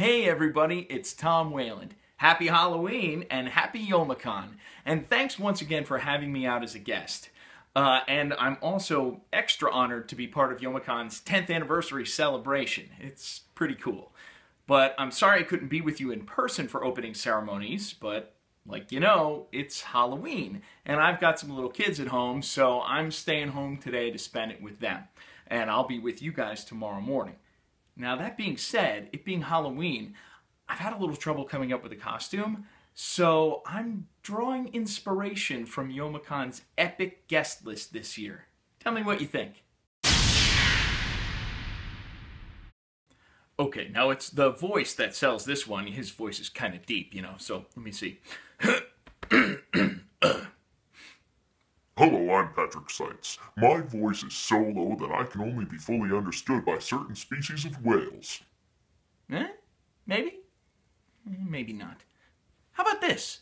Hey everybody, it's Tom Wayland. Happy Halloween and happy Youmacon. And thanks once again for having me out as a guest. And I'm also extra honored to be part of Youmacon's 10th anniversary celebration. It's pretty cool. But I'm sorry I couldn't be with you in person for opening ceremonies, but like you know, it's Halloween. And I've got some little kids at home, so I'm staying home today to spend it with them. And I'll be with you guys tomorrow morning. Now that being said, it being Halloween, I've had a little trouble coming up with a costume, so I'm drawing inspiration from Youmacon's epic guest list this year. Tell me what you think. Okay, now it's the voice that sells this one. His voice is kind of deep, you know, so let me see. Hello, I'm Patrick Seitz. My voice is so low that I can only be fully understood by certain species of whales. Eh? Maybe? Maybe not. How about this?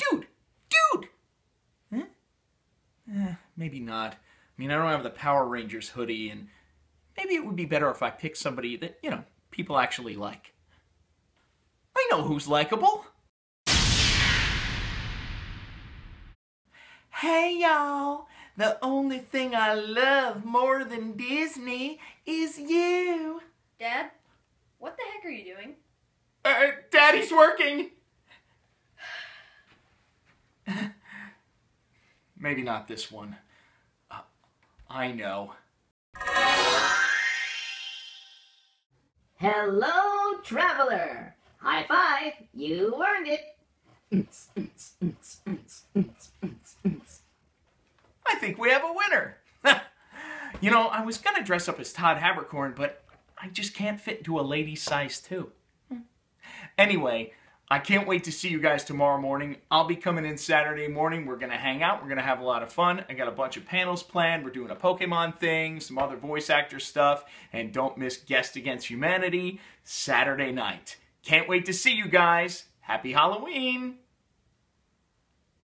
Dude! Dude! Eh? Maybe not. I mean, I don't have the Power Rangers hoodie, and maybe it would be better if I picked somebody that, you know, people actually like. I know who's likable! Hey y'all, the only thing I love more than Disney is you. Dad, what the heck are you doing? Daddy's working! Maybe not this one. I know. Hello, traveler! High five, you earned it! I think we have a winner! You know, I was gonna dress up as Todd Haberkorn, but I just can't fit into a lady's size 2. Anyway, I can't wait to see you guys tomorrow morning. I'll be coming in Saturday morning. We're gonna hang out. We're gonna have a lot of fun. I got a bunch of panels planned. We're doing a Pokemon thing, some other voice actor stuff, and don't miss Guest Against Humanity Saturday night. Can't wait to see you guys! Happy Halloween!